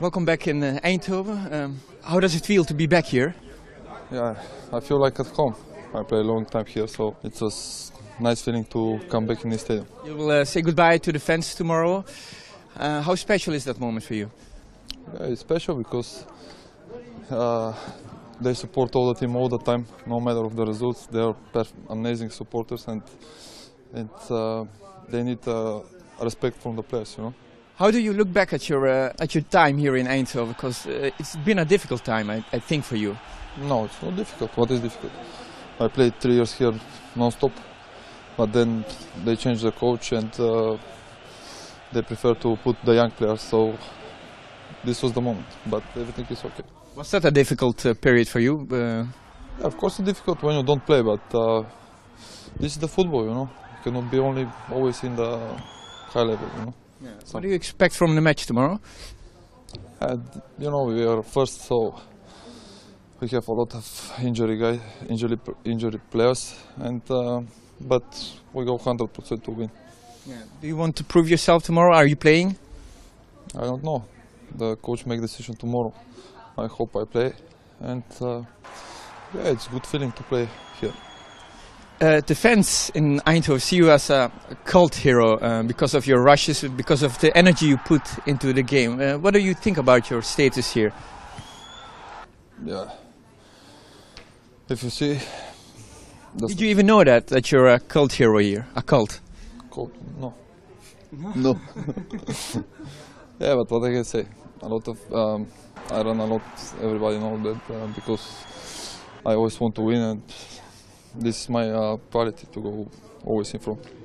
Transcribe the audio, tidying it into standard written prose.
Welcome back in Eindhoven. How does it feel to be back here? Yeah, I feel like at home. I play a long time here, so it's a nice feeling to come back in the stadium. You will say goodbye to the fans tomorrow. How special is that moment for you? Yeah, it's special because they support all the team all the time, no matter of the results. They are amazing supporters, and they need respect from the players, you know. How do you look back at your time here in Eindhoven? Because it's been a difficult time, I think, for you. No, it's not difficult. What is difficult? I played 3 years here non-stop, but then they changed the coach and they prefer to put the young players, so this was the moment, but everything is okay. Was that a difficult period for you? Yeah, of course it's difficult when you don't play, but this is the football, you know. You cannot be always in the high level, you know. Yeah, so. What do you expect from the match tomorrow? You know, we are first, so we have a lot of injury players, and but we go 100% to win. Yeah. Do you want to prove yourself tomorrow? Are you playing? I don't know. The coach make decision tomorrow. I hope I play, and yeah, it's good feeling to play here. The fans in Eindhoven see you as a cult hero because of your rushes, because of the energy you put into the game. What do you think about your status here? Yeah. If you see... Did you even know that you're a cult hero here? A cult? Cult? No. No. Yeah, but what I can say, a lot of... I run a lot, everybody knows that, because I always want to win, and this is my priority, to go always in front.